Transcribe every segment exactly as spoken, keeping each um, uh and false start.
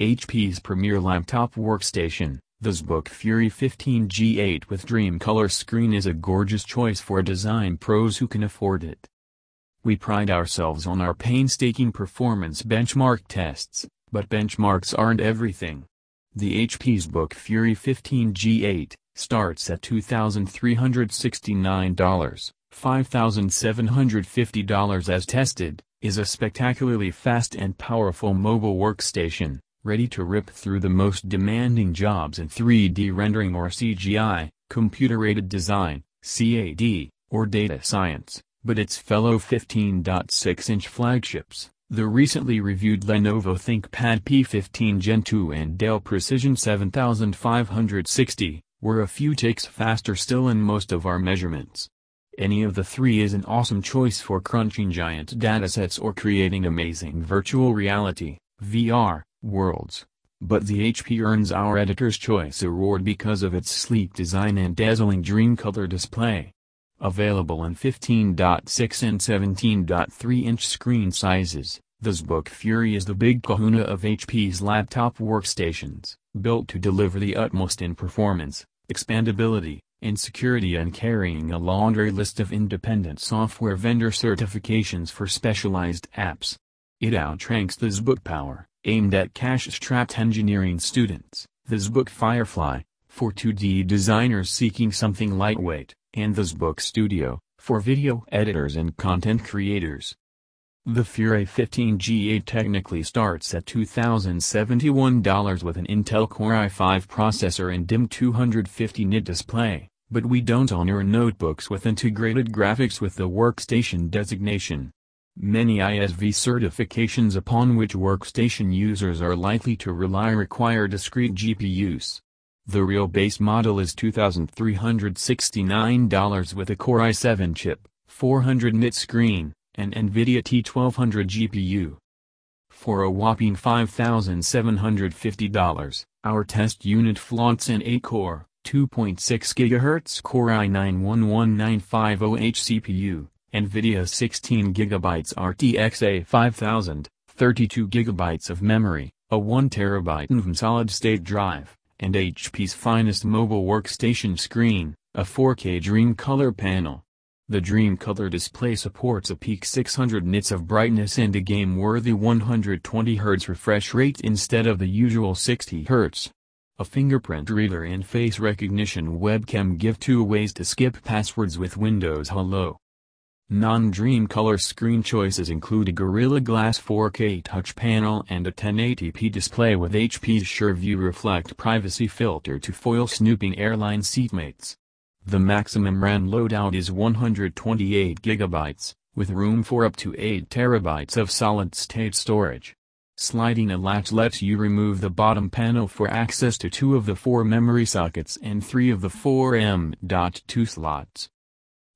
H P's premier laptop workstation, the ZBook Fury fifteen G eight with DreamColor screen is a gorgeous choice for design pros who can afford it. We pride ourselves on our painstaking performance benchmark tests, but benchmarks aren't everything. The H P ZBook Fury fifteen G eight starts at two thousand three hundred sixty-nine dollars, five thousand seven hundred fifty dollars as tested, is a spectacularly fast and powerful mobile workstation, ready to rip through the most demanding jobs in three D rendering or C G I, computer-aided design, C A D, or data science, but its fellow fifteen point six inch flagships, the recently reviewed Lenovo ThinkPad P fifteen Gen two and Dell Precision seventy-five sixty, were a few ticks faster still in most of our measurements. Any of the three is an awesome choice for crunching giant datasets or creating amazing virtual reality, V R, worlds. But the H P earns our Editor's Choice Award because of its sleek design and dazzling DreamColor display. Available in fifteen point six and seventeen point three inch screen sizes, the ZBook Fury is the big kahuna of H P's laptop workstations, built to deliver the utmost in performance, expandability, and security, and carrying a laundry list of independent software vendor certifications for specialized apps. It outranks the ZBook Power, aimed at cash-strapped engineering students, the ZBook Firefly, for two D designers seeking something lightweight, and the ZBook Studio, for video editors and content creators. The Fury fifteen G eight technically starts at two thousand seventy-one dollars with an Intel Core i five processor and dim two hundred fifty nit display, but we don't honor notebooks with integrated graphics with the workstation designation. Many I S V certifications upon which workstation users are likely to rely require discrete G P Us. The real base model is two thousand three hundred sixty-nine dollars with a Core i seven chip, four hundred nit screen, and NVIDIA T twelve hundred G P U. For a whopping five thousand seven hundred fifty dollars, our test unit flaunts an eight core, two point six gigahertz Core i nine one one nine five zero H C P U, NVIDIA sixteen gigabyte R T X A five thousand, thirty-two gigabytes of memory, a one terabyte N V M solid-state drive, and H P's finest mobile workstation screen, a four K DreamColor panel. The DreamColor display supports a peak six hundred nits of brightness and a game-worthy one hundred twenty hertz refresh rate instead of the usual sixty hertz. A fingerprint reader and face recognition webcam give two ways to skip passwords with Windows Hello. Non-DreamColor screen choices include a Gorilla Glass four K touch panel and a ten eighty p display with H P's SureView Reflect privacy filter to foil snooping airline seatmates. The maximum RAM loadout is one hundred twenty-eight gigabytes, with room for up to eight terabytes of solid-state storage. Sliding a latch lets you remove the bottom panel for access to two of the four memory sockets and three of the four M dot two slots.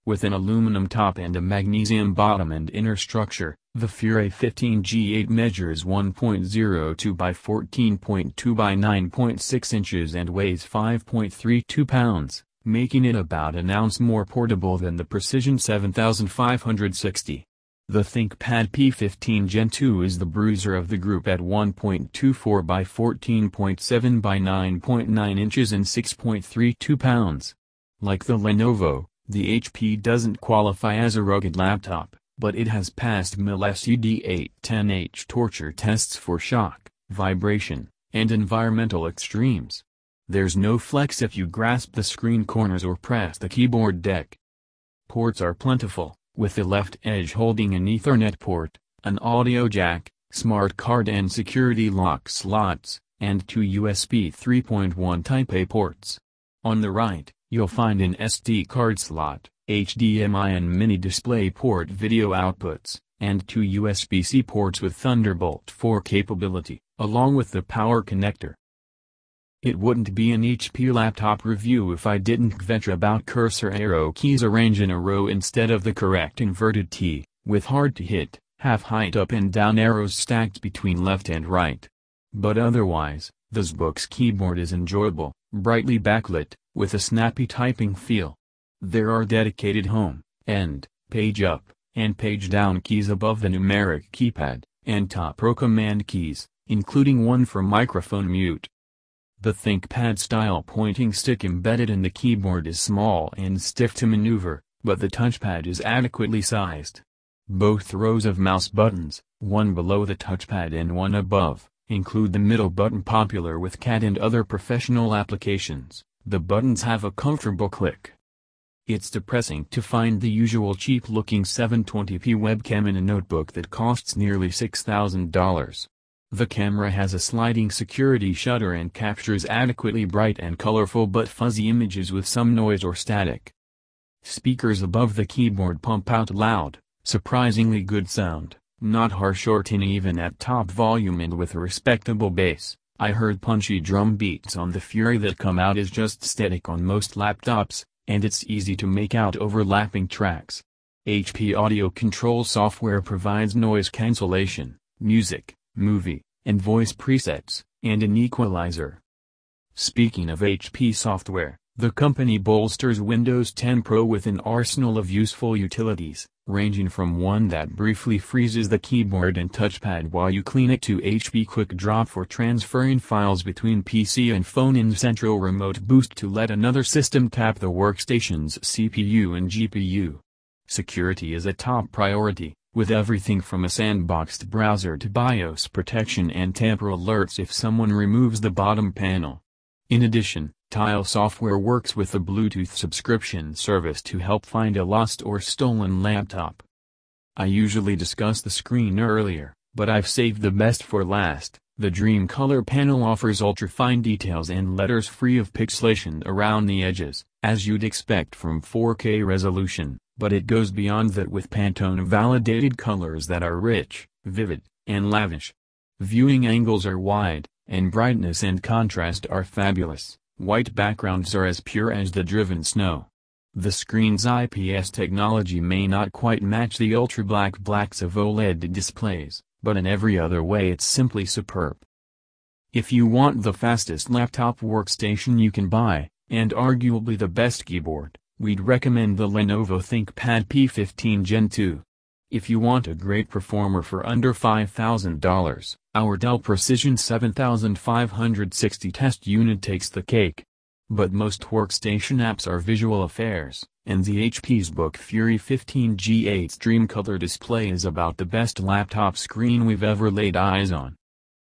With an aluminum top and a magnesium bottom and inner structure, the Fury fifteen G eight measures one point zero two by fourteen point two by nine point six inches and weighs five point three two pounds. Making it about an ounce more portable than the Precision seventy-five sixty. The ThinkPad P fifteen Gen two is the bruiser of the group at one point two four by fourteen point seven by nine point nine inches and six point three two pounds. Like the Lenovo, the H P doesn't qualify as a rugged laptop, but it has passed M I L S T D eight ten H torture tests for shock, vibration, and environmental extremes. There's no flex if you grasp the screen corners or press the keyboard deck. Ports are plentiful, with the left edge holding an Ethernet port, an audio jack, smart card and security lock slots, and two U S B three point one Type A ports. On the right, you'll find an S D card slot, H D M I and mini display port video outputs, and two U S B C ports with Thunderbolt four capability, along with the power connector. It wouldn't be an H P laptop review if I didn't kvetch about cursor arrow keys arranged in a row instead of the correct inverted T, with hard-to-hit, half-height up and down arrows stacked between left and right. But otherwise, the ZBook's keyboard is enjoyable, brightly backlit, with a snappy typing feel. There are dedicated home, end, page up, and page down keys above the numeric keypad, and top row command keys, including one for microphone mute. The ThinkPad-style pointing stick embedded in the keyboard is small and stiff to maneuver, but the touchpad is adequately sized. Both rows of mouse buttons, one below the touchpad and one above, include the middle button popular with C A D and other professional applications. The buttons have a comfortable click. It's depressing to find the usual cheap-looking seven twenty p webcam in a notebook that costs nearly six thousand dollars. The camera has a sliding security shutter and captures adequately bright and colorful but fuzzy images with some noise or static. Speakers above the keyboard pump out loud, surprisingly good sound, not harsh or tinny even at top volume and with a respectable bass. I heard punchy drum beats on the Fury that come out as just static on most laptops, and it's easy to make out overlapping tracks. H P Audio Control software provides noise cancellation, music, movie, and voice presets, and an equalizer. Speaking of H P software, the company bolsters Windows ten Pro with an arsenal of useful utilities, ranging from one that briefly freezes the keyboard and touchpad while you clean it to H P Quick Drop for transferring files between P C and phone and Central Remote Boost to let another system tap the workstation's C P U and G P U. Security is a top priority, with everything from a sandboxed browser to BIOS protection and tamper alerts if someone removes the bottom panel. In addition, Tile software works with a Bluetooth subscription service to help find a lost or stolen laptop. I usually discuss the screen earlier, but I've saved the best for last. The DreamColor panel offers ultra-fine details and letters free of pixelation around the edges, as you'd expect from four K resolution, but it goes beyond that with Pantone-validated colors that are rich, vivid, and lavish. Viewing angles are wide, and brightness and contrast are fabulous. White backgrounds are as pure as the driven snow. The screen's I P S technology may not quite match the ultra-black blacks of OLED displays, but in every other way it's simply superb. If you want the fastest laptop workstation you can buy, and arguably the best keyboard, we'd recommend the Lenovo ThinkPad P fifteen Gen two. If you want a great performer for under five thousand dollars, our Dell Precision seventy-five sixty test unit takes the cake. But most workstation apps are visual affairs, and the H P ZBook Fury fifteen G eight's DreamColor display is about the best laptop screen we've ever laid eyes on.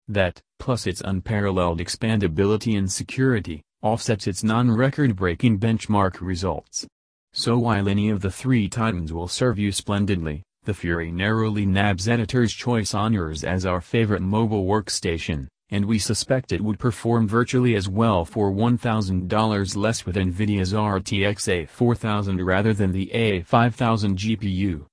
That, plus its unparalleled expandability and security, offsets its non-record-breaking benchmark results. So while any of the three titans will serve you splendidly, the Fury narrowly nabs Editor's Choice honors as our favorite mobile workstation, and we suspect it would perform virtually as well for one thousand dollars less with NVIDIA's R T X A four thousand rather than the A five thousand G P U.